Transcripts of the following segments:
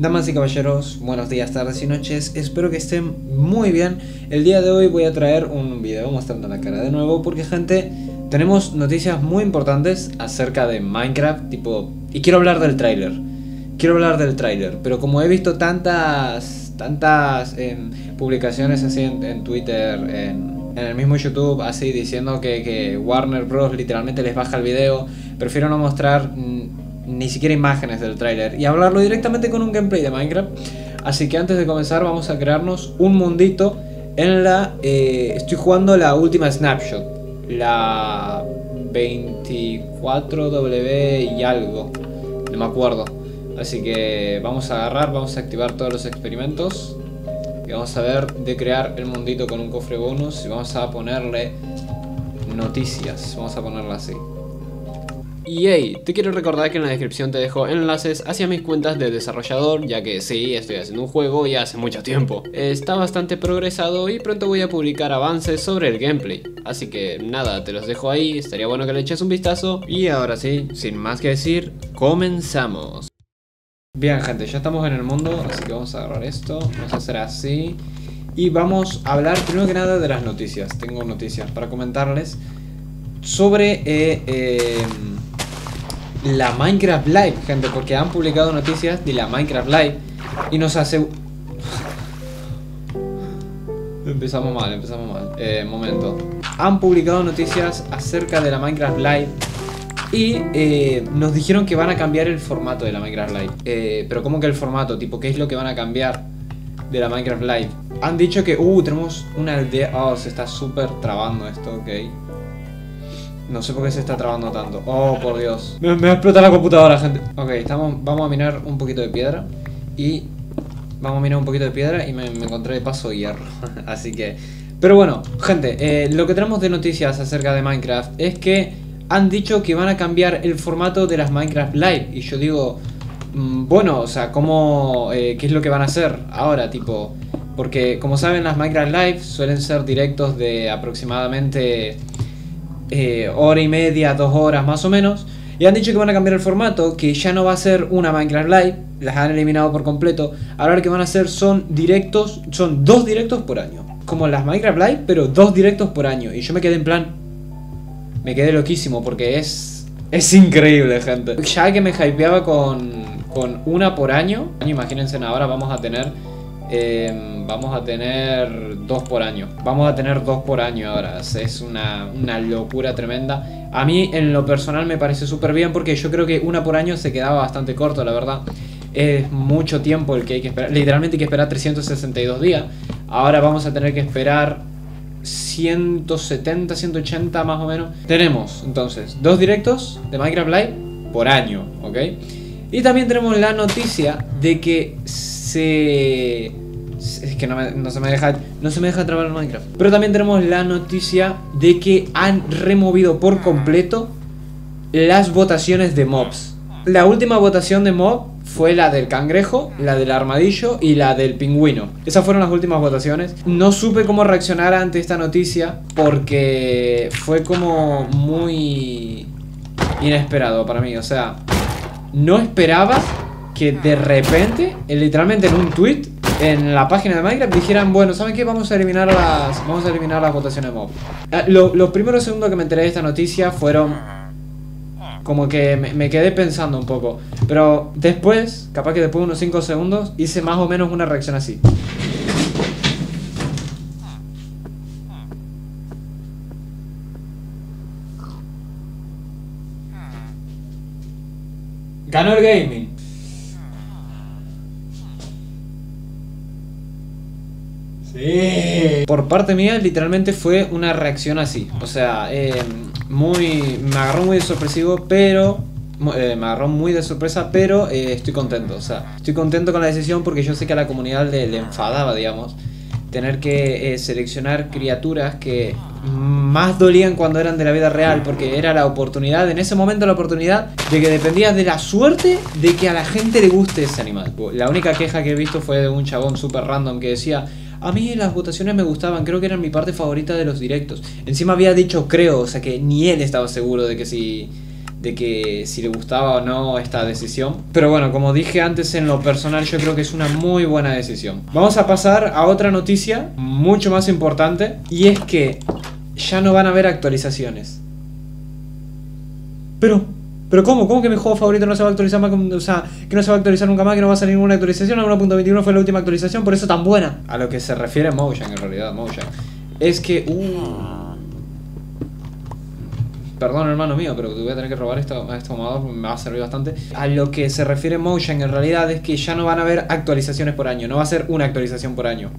Damas y caballeros, buenos días, tardes y noches, espero que estén muy bien. El día de hoy voy a traer un video mostrando la cara de nuevo porque, gente, tenemos noticias muy importantes acerca de Minecraft, tipo... Y quiero hablar del tráiler, pero como he visto tantas publicaciones así en Twitter, en el mismo YouTube, así diciendo que Warner Bros. Literalmente les baja el video, prefiero no mostrar... ni siquiera imágenes del tráiler y hablarlo directamente con un gameplay de Minecraft. Así que antes de comenzar vamos a crearnos un mundito en la... estoy jugando la última snapshot, la 24W y algo, no me acuerdo. Así que vamos a agarrar, vamos a activar todos los experimentos y vamos a ver de crear el mundito con un cofre bonus y vamos a ponerle noticias, vamos a ponerla así. Y hey, te quiero recordar que en la descripción te dejo enlaces hacia mis cuentas de desarrollador, ya que sí, estoy haciendo un juego y hace mucho tiempo. Está bastante progresado y pronto voy a publicar avances sobre el gameplay. Así que nada, te los dejo ahí, estaría bueno que le eches un vistazo. Y ahora sí, sin más que decir, comenzamos. Bien, gente, ya estamos en el mundo, así que vamos a agarrar esto, vamos a hacer así. Y vamos a hablar primero que nada de las noticias. Tengo noticias para comentarles sobre... la Minecraft Live, gente, porque han publicado noticias de la Minecraft Live y nos hace... empezamos mal, momento. Han publicado noticias acerca de la Minecraft Live y nos dijeron que van a cambiar el formato de la Minecraft Live. Pero ¿cómo que el formato? Tipo, ¿qué es lo que van a cambiar de la Minecraft Live? Han dicho que... tenemos una aldea... Oh, se está súper trabando esto, ok. No sé por qué se está trabando tanto. Oh, por Dios. Me va a explotar la computadora, gente. Ok, vamos a minar un poquito de piedra. Y... me encontré de paso hierro. Así que... Pero bueno, gente, lo que tenemos de noticias acerca de Minecraft es que han dicho que van a cambiar el formato de las Minecraft Live. Y yo digo... bueno, o sea, ¿cómo...? ¿Qué es lo que van a hacer ahora, tipo? Porque, como saben, las Minecraft Live suelen ser directos de aproximadamente... hora y media, 2 horas más o menos. Y han dicho que van a cambiar el formato, que ya no va a ser una Minecraft Live. Las han eliminado por completo. Ahora lo que van a hacer son directos, son 2 directos por año, como las Minecraft Live, pero 2 directos por año. Y yo me quedé en plan... me quedé loquísimo porque es increíble, gente. Ya que me hypeaba con una por año, imagínense, ahora vamos a tener... vamos a tener 2 por año. Ahora es una locura tremenda. A mí en lo personal me parece súper bien, porque yo creo que una por año se quedaba bastante corto, la verdad. Es mucho tiempo el que hay que esperar. Literalmente hay que esperar 362 días. Ahora vamos a tener que esperar 170, 180 más o menos. Tenemos entonces 2 directos de Minecraft Live por año, ¿ok? Y también tenemos la noticia de que se... Es que no se me deja trabar el Minecraft. Pero también tenemos la noticia de que han removido por completo las votaciones de mobs. La última votación de mob fue la del cangrejo, la del armadillo y la del pingüino. Esas fueron las últimas votaciones. No supe cómo reaccionar ante esta noticia porque fue como muy inesperado para mí. O sea, no esperaba que de repente, literalmente en un tweet, en la página de Minecraft dijeran: bueno, ¿saben qué? Vamos a eliminar las votaciones mob. Los primeros segundos que me enteré de esta noticia fueron... como que me quedé pensando un poco. Pero después, capaz que después de unos 5 segundos, hice más o menos una reacción así. Ganó el gaming. Sí. Por parte mía literalmente fue una reacción así. O sea, me agarró muy de sorpresivo, pero... estoy contento. O sea, estoy contento con la decisión porque yo sé que a la comunidad le enfadaba, digamos, tener que seleccionar criaturas que más dolían cuando eran de la vida real, porque era la oportunidad, en ese momento la oportunidad, de que dependías de la suerte de que a la gente le guste ese animal. La única queja que he visto fue de un chabón súper random que decía: a mí las votaciones me gustaban, creo que eran mi parte favorita de los directos. Encima había dicho creo, o sea que ni él estaba seguro de que si... de que si le gustaba o no esta decisión. Pero bueno, como dije antes, en lo personal yo creo que es una muy buena decisión. Vamos a pasar a otra noticia mucho más importante, y es que ya no van a haber actualizaciones. Pero ¿cómo? ¿Cómo que mi juego favorito no se va a actualizar más? O sea, que no se va a actualizar nunca más, que no va a salir ninguna actualización. La 1.21 fue la última actualización, por eso tan buena. A lo que se refiere Mojang, en realidad, Mojang, es que... Perdón, hermano mío, pero te voy a tener que robar este ahumador, me va a servir bastante. A lo que se refiere Mojang, en realidad, es que ya no van a haber actualizaciones por año. No va a ser una actualización por año.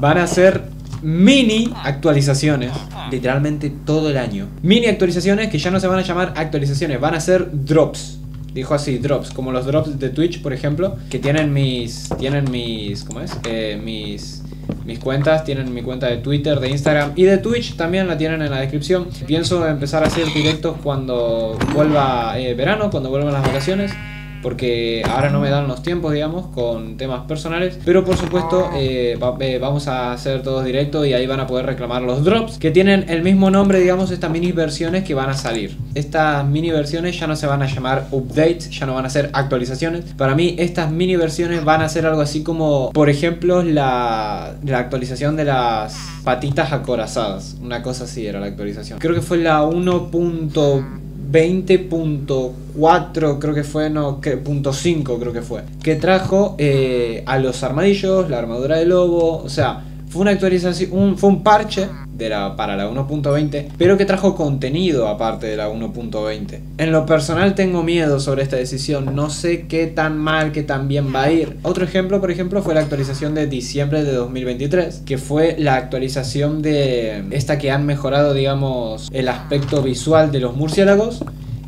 Van a ser mini actualizaciones literalmente todo el año. Mini actualizaciones que ya no se van a llamar actualizaciones, van a ser drops. Dijo así, drops, como los drops de Twitch, por ejemplo, que tienen mis ¿cómo es? Mis cuentas, tienen mi cuenta de Twitter, de Instagram y de Twitch, también la tienen en la descripción. Pienso empezar a hacer directos cuando vuelva verano, cuando vuelvan las vacaciones, porque ahora no me dan los tiempos, digamos, con temas personales. Pero por supuesto vamos a hacer todos directos, y ahí van a poder reclamar los drops, que tienen el mismo nombre, digamos, estas mini versiones que van a salir. Estas mini versiones ya no se van a llamar updates, ya no van a ser actualizaciones. Para mí estas mini versiones van a ser algo así como, por ejemplo, la actualización de las patitas acorazadas. Una cosa así era la actualización. Creo que fue la 1.20.4 creo que fue, no, .5 creo que fue, que trajo a los armadillos, la armadura de lobo. O sea, fue una actualización, fue un parche para la 1.20, pero que trajo contenido aparte de la 1.20. En lo personal tengo miedo sobre esta decisión, no sé qué tan mal, qué tan bien va a ir. Otro ejemplo, por ejemplo, fue la actualización de diciembre de 2023, que fue la actualización de esta que han mejorado, digamos, el aspecto visual de los murciélagos,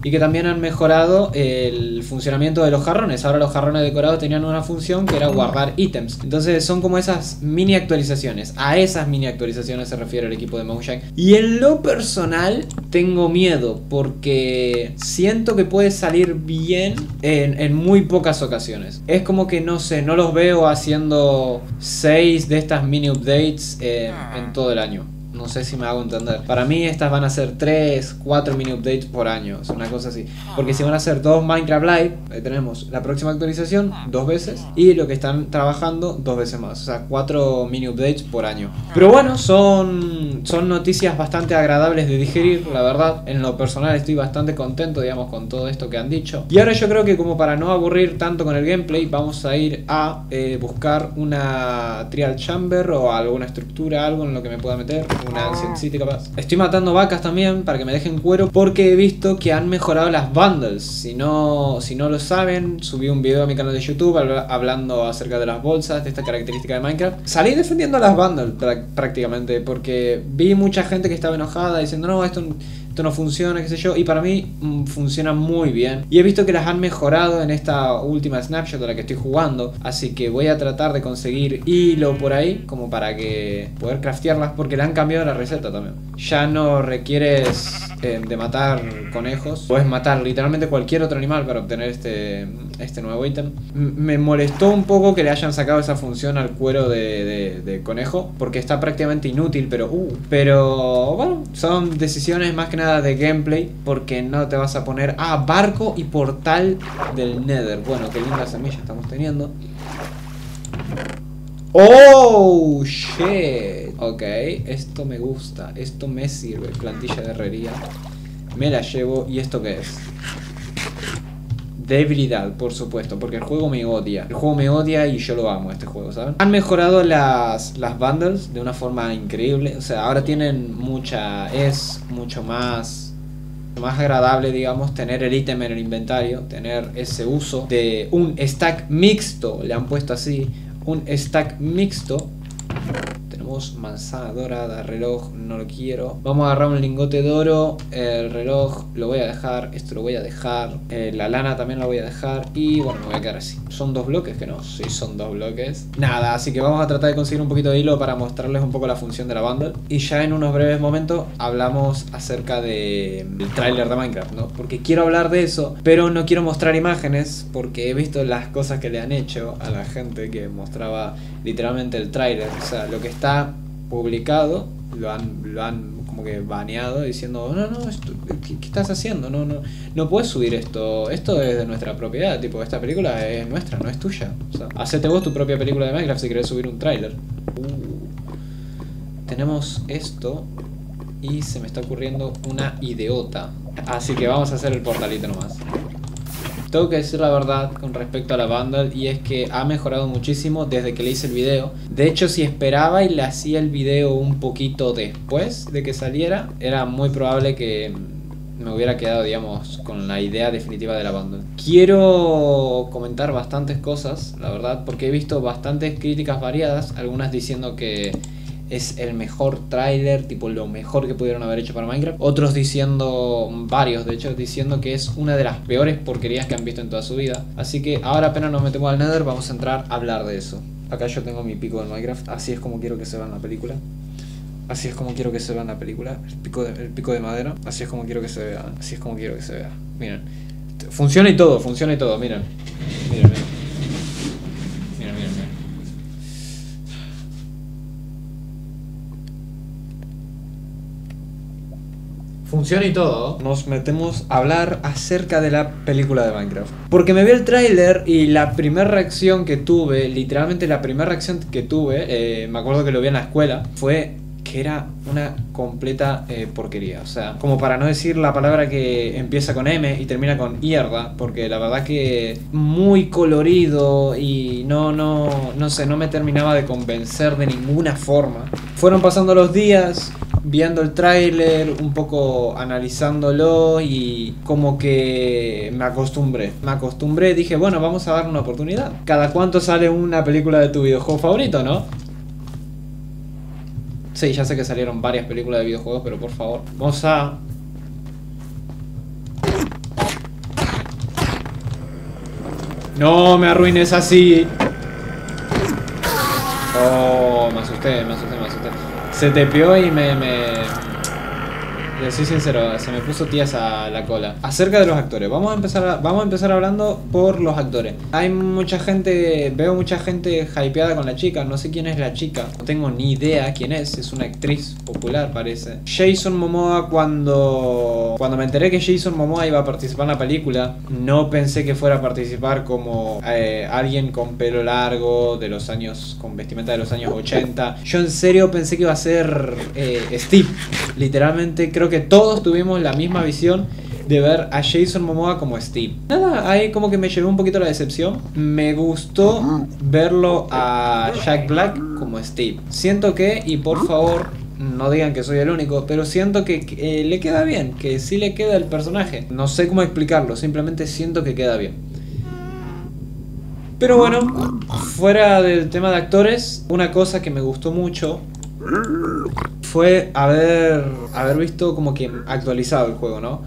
y que también han mejorado el funcionamiento de los jarrones. Ahora los jarrones decorados tenían una función que era guardar ítems. Entonces son como esas mini actualizaciones. A esas mini actualizaciones se refiere el equipo de Mojang. Y en lo personal tengo miedo, porque siento que puede salir bien en muy pocas ocasiones. Es como que no sé, no los veo haciendo 6 de estas mini updates en todo el año. No sé si me hago entender. Para mí estas van a ser 3, 4 mini updates por año. Es una cosa así. Porque si van a ser 2 Minecraft Live, ahí tenemos la próxima actualización 2 veces. Y lo que están trabajando 2 veces más. O sea, 4 mini updates por año. Pero bueno, son noticias bastante agradables de digerir, la verdad. En lo personal estoy bastante contento, digamos, con todo esto que han dicho. Y ahora yo creo que, como para no aburrir tanto con el gameplay, vamos a ir a buscar una trial chamber o alguna estructura, algo en lo que me pueda meter. Una Ancient City capaz. Estoy matando vacas también para que me dejen cuero, porque he visto que han mejorado las bundles. Si no lo saben, subí un video a mi canal de YouTube hablando acerca de las bolsas, de esta característica de Minecraft. Salí defendiendo las bundles prácticamente, porque vi mucha gente que estaba enojada diciendo no, esto no funciona, qué sé yo, y para mí funciona muy bien. Y he visto que las han mejorado en esta última snapshot de la que estoy jugando, así que voy a tratar de conseguir hilo por ahí, como para que poder craftearlas, porque le han cambiado la receta también. Ya no requieres de matar conejos, puedes matar literalmente cualquier otro animal para obtener este nuevo ítem. Me molestó un poco que le hayan sacado esa función al cuero de conejo, porque está prácticamente inútil, pero bueno, son decisiones más que nada de gameplay, porque no te vas a poner a barco y portal del Nether. Bueno, qué linda semilla estamos teniendo. Oh shit. Ok, esto me gusta, esto me sirve. Plantilla de herrería, me la llevo. ¿Y esto qué es? Debilidad, por supuesto, porque el juego me odia. El juego me odia y yo lo amo, este juego, ¿saben? Han mejorado las bundles de una forma increíble. O sea, ahora tienen es mucho más agradable, digamos, tener el ítem en el inventario, tener ese uso de un stack mixto. Le han puesto así, un stack mixto. Tenemos manzana dorada, reloj, no lo quiero. Vamos a agarrar un lingote de oro. El reloj lo voy a dejar, esto lo voy a dejar, la lana también la voy a dejar. Y bueno, me voy a quedar así. ¿Son 2 bloques? Que no, sí, son 2 bloques. Nada, así que vamos a tratar de conseguir un poquito de hilo para mostrarles un poco la función de la bundle. Y ya en unos breves momentos hablamos acerca del tráiler de Minecraft, ¿no? Porque quiero hablar de eso, pero no quiero mostrar imágenes, porque he visto las cosas que le han hecho a la gente que mostraba literalmente el tráiler. O sea, lo que está publicado lo han como que baneado diciendo, no, no, esto, ¿qué estás haciendo? No puedes subir esto, esto es de nuestra propiedad, tipo, esta película es nuestra, no es tuya. O sea, hacete vos tu propia película de Minecraft si querés subir un tráiler. Tenemos esto y se me está ocurriendo una ideota. Así que vamos a hacer el portalito nomás. Tengo que decir la verdad con respecto a la Vandal, y es que ha mejorado muchísimo desde que le hice el video. De hecho, si esperaba y le hacía el video un poquito después de que saliera, era muy probable que me hubiera quedado, digamos, con la idea definitiva de la Vandal. Quiero comentar bastantes cosas, la verdad, porque he visto bastantes críticas variadas, algunas diciendo que es el mejor tráiler, tipo lo mejor que pudieron haber hecho para Minecraft. Otros diciendo, varios de hecho, diciendo que es una de las peores porquerías que han visto en toda su vida. Así que ahora apenas nos metemos al Nether, vamos a entrar a hablar de eso. Acá yo tengo mi pico de Minecraft, así es como quiero que se vea en la película. Así es como quiero que se vea en la película, el pico de madera, así es como quiero que se vea, así es como quiero que se vea. Miren, funciona y todo, miren. Miren, miren. Funciona y todo. Nos metemos a hablar acerca de la película de Minecraft, porque me vi el tráiler y la primera reacción que tuve, literalmente la primera reacción que tuve, me acuerdo que lo vi en la escuela, fue que era una completa porquería. O sea, como para no decir la palabra que empieza con M y termina con mierda, porque la verdad que muy colorido y no sé, no me terminaba de convencer de ninguna forma. Fueron pasando los días, viendo el tráiler, un poco analizándolo, y como que me acostumbré, dije, bueno, vamos a dar una oportunidad. ¿Cada cuánto sale una película de tu videojuego favorito, no? Sí, ya sé que salieron varias películas de videojuegos, pero por favor, vamos a... No me arruines así. Oh, me asusté. Se tepeó y Les soy sincero, se me puso tías a la cola. Acerca de los actores, vamos a empezar hablando por los actores. Hay mucha gente, veo mucha gente hypeada con la chica, no sé quién es la chica, no tengo ni idea quién es una actriz popular parece. Jason Momoa, cuando me enteré que Jason Momoa iba a participar en la película, no pensé que fuera a participar como alguien con pelo largo, de los años, con vestimenta de los años 80. Yo en serio pensé que iba a ser Steve, literalmente creo que todos tuvimos la misma visión de ver a Jason Momoa como Steve. Nada, ahí como que me llevó un poquito la decepción. Me gustó verlo a Jack Black como Steve. Siento que, y por favor no digan que soy el único, pero siento que le queda bien, que sí le queda el personaje. No sé cómo explicarlo, simplemente siento que queda bien. Pero bueno, fuera del tema de actores, una cosa que me gustó mucho fue haber visto como que actualizado el juego, ¿no?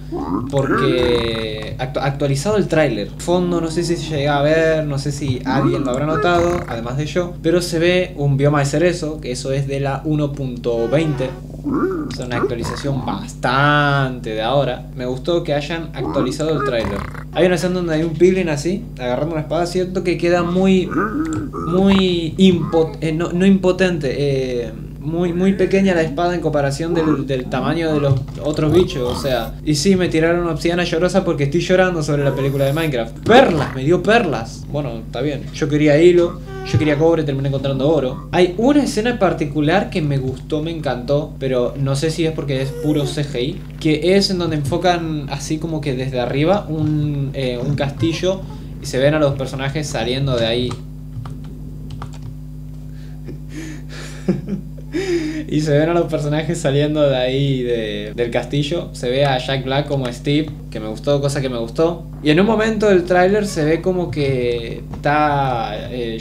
Porque actualizado el tráiler. Fondo, no sé si se llega a ver, no sé si alguien lo habrá notado, además de yo, pero se ve un bioma de cerezo, que eso es de la 1.20. Es una actualización bastante de ahora. Me gustó que hayan actualizado el tráiler. Hay una escena donde hay un piglin así, agarrando una espada, siento que queda muy impotente, muy pequeña la espada en comparación del tamaño de los otros bichos, o sea. Y sí, me tiraron una obsidiana llorosa porque estoy llorando sobre la película de Minecraft. ¡Perlas! Me dio perlas. Bueno, está bien. Yo quería hilo, yo quería cobre, terminé encontrando oro. Hay una escena en particular que me gustó, me encantó, pero no sé si es porque es puro CGI, que es en donde enfocan así como que desde arriba un castillo y se ven a los personajes saliendo de ahí. Y se ven a los personajes saliendo de ahí del castillo. Se ve a Jack Black como Steve, que me gustó, cosa que me gustó. Y en un momento del tráiler se ve como que está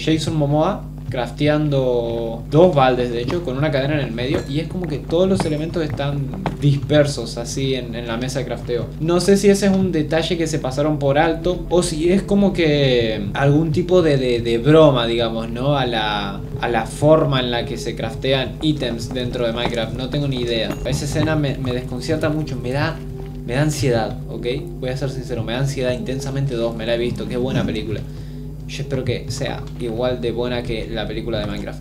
Jason Momoa crafteando dos baldes, de hecho, con una cadena en el medio, y es como que todos los elementos están dispersos así en la mesa de crafteo. No sé si ese es un detalle que se pasaron por alto o si es como que algún tipo de broma, digamos, ¿no? A la forma en la que se craftean ítems dentro de Minecraft. No tengo ni idea. Esa escena me desconcierta mucho, me da ansiedad, ¿ok? Voy a ser sincero, me da ansiedad intensamente 2, me la he visto, qué buena película. Yo espero que sea igual de buena que la película de Minecraft.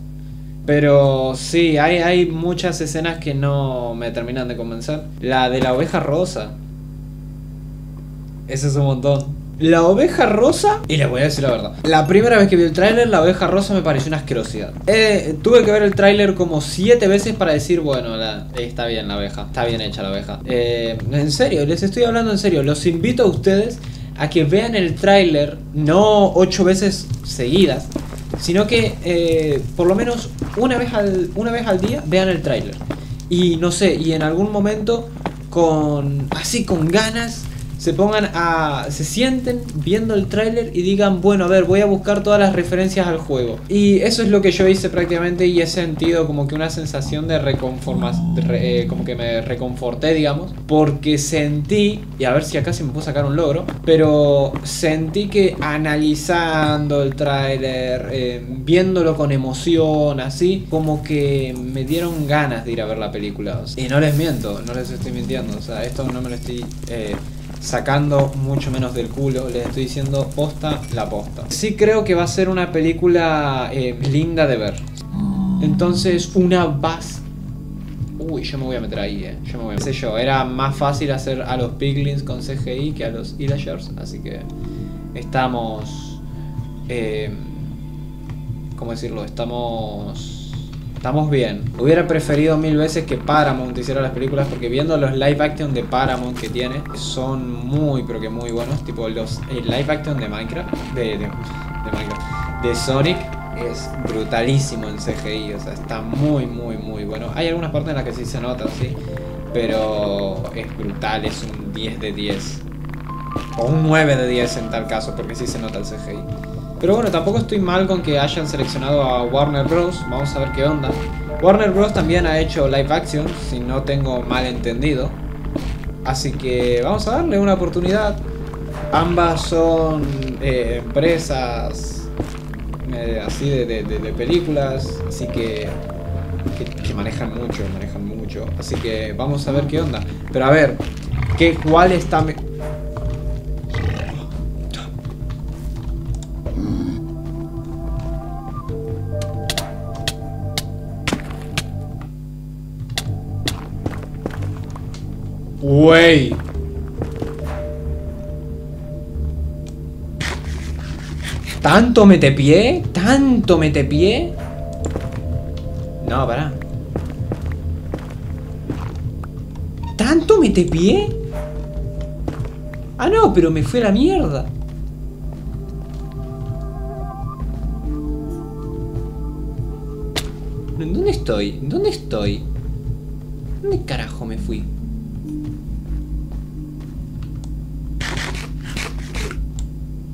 Pero sí, hay muchas escenas que no me terminan de convencer. La de la oveja rosa. Ese es un montón. La oveja rosa, y les voy a decir la verdad, la primera vez que vi el tráiler, la oveja rosa me pareció una asquerosidad. Tuve que ver el tráiler como 7 veces para decir, bueno, está bien la oveja, está bien hecha la oveja. En serio, les estoy hablando en serio, los invito a ustedes a que vean el tráiler, no 8 veces seguidas, sino que por lo menos una vez al día vean el tráiler. Y no sé, y en algún momento, así con ganas, se sienten viendo el tráiler y digan, bueno, a ver, voy a buscar todas las referencias al juego. Y eso es lo que yo hice prácticamente, y he sentido como que una sensación de como que me reconforté, digamos, porque sentí, y a ver si acá se me puede sacar un logro, pero sentí que analizando el tráiler, viéndolo con emoción, así, como que me dieron ganas de ir a ver la película. O sea, y no les miento, no les estoy mintiendo, o sea, esto no me lo estoy... sacando mucho menos del culo, les estoy diciendo posta la posta. Sí creo que va a ser una película linda de ver. Entonces una base... Uy, yo me voy a meter ahí, yo me voy a... No sé yo, era más fácil hacer a los piglins con CGI que a los Illagers, así que estamos... ¿cómo decirlo? Estamos bien. Hubiera preferido 1000 veces que Paramount hiciera las películas, porque viendo los live action de Paramount que tiene, son muy, pero que muy buenos. Tipo los live action de Minecraft, de Sonic, es brutalísimo en CGI. O sea, está muy, muy, muy bueno. Hay algunas partes en las que sí se nota, sí, pero es brutal, es un 10 de 10. O un 9 de 10 en tal caso, porque sí se nota el CGI. Pero bueno, tampoco estoy mal con que hayan seleccionado a Warner Bros. Vamos a ver qué onda. Warner Bros. También ha hecho live action, si no tengo mal entendido. Así que vamos a darle una oportunidad. Ambas son empresas así de películas, así que manejan mucho. Así que vamos a ver qué onda. Pero a ver, ¿cuál está mejor? Wey. ¿Tanto metepié? ¿Tanto metepié? No, pará. ¿Tanto metepié? Ah, no, pero me fue a la mierda. ¿Dónde estoy? ¿Dónde estoy? ¿Dónde carajo me fui?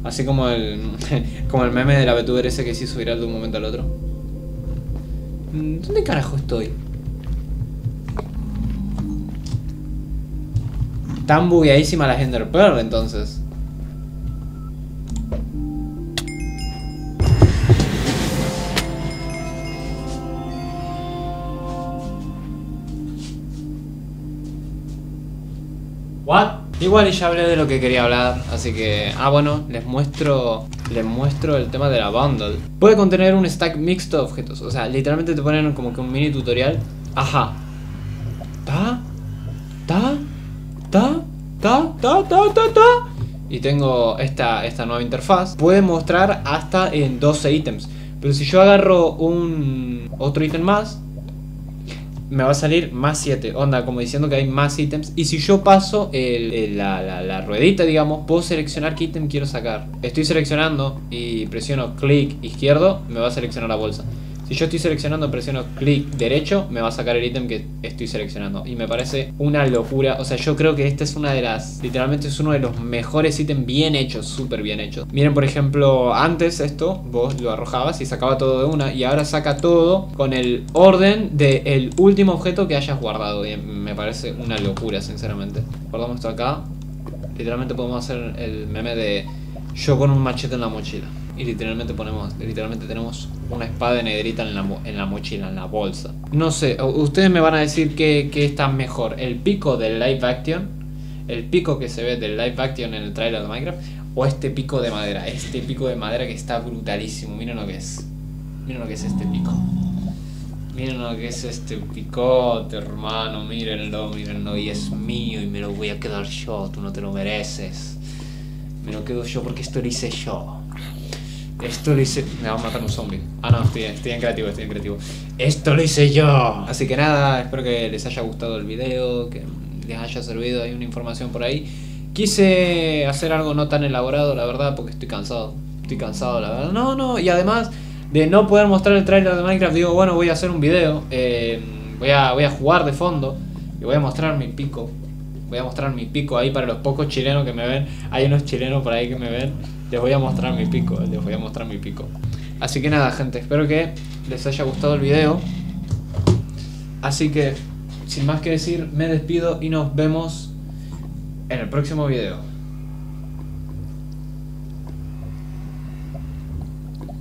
Así como el meme de la VTuber ese que se hizo viral de un momento al otro. ¿Dónde carajo estoy? Tan bugueadísima la Ender Pearl, entonces. What? Igual ya hablé de lo que quería hablar, así que... Ah, bueno, les muestro el tema de la bundle. Puede contener un stack mixto de objetos. O sea, literalmente te ponen como que un mini tutorial. Ajá. Y tengo esta nueva interfaz. Puede mostrar hasta en 12 ítems. Pero si yo agarro otro ítem más, me va a salir más 7, onda, como diciendo que hay más ítems. Y si yo paso la ruedita, digamos, puedo seleccionar qué ítem quiero sacar. Estoy seleccionando y presiono clic izquierdo, me va a seleccionar la bolsa. Si yo estoy seleccionando, presiono clic derecho, me va a sacar el ítem que estoy seleccionando. Y me parece una locura. O sea, yo creo que esta es una de las... Literalmente es uno de los mejores ítems bien hechos, súper bien hechos. Miren, por ejemplo, antes esto, vos lo arrojabas y sacaba todo de una. Y ahora saca todo con el orden del último objeto que hayas guardado. Y me parece una locura, sinceramente. Guardamos esto acá. Literalmente podemos hacer el meme de yo con un machete en la mochila. Y literalmente tenemos una espada negrita en la mochila, en la bolsa. No sé, ustedes me van a decir que está mejor, el pico del live action, el pico que se ve del live action en el trailer de Minecraft, o este pico de madera que está brutalísimo. Miren lo que es este pico. Miren lo que es este picote, hermano. Mírenlo, mírenlo. Y es mío y me lo voy a quedar yo. Tú no te lo mereces. Me lo quedo yo porque esto lo hice yo. Esto lo hice... Me va a matar un zombie. Ah, no, estoy en creativo, estoy en creativo. Esto lo hice yo. Así que nada, espero que les haya gustado el video, que les haya servido. Hay una información por ahí. Quise hacer algo no tan elaborado, la verdad, porque estoy cansado. Estoy cansado, la verdad. No, no, y además de no poder mostrar el trailer de Minecraft, digo, bueno, voy a hacer un video. Voy a jugar de fondo y voy a mostrar mi pico. Voy a mostrar mi pico ahí para los pocos chilenos que me ven. Hay unos chilenos por ahí que me ven. Les voy a mostrar mi pico, les voy a mostrar mi pico. Así que nada, gente, espero que les haya gustado el video. Así que, sin más que decir, me despido y nos vemos en el próximo video.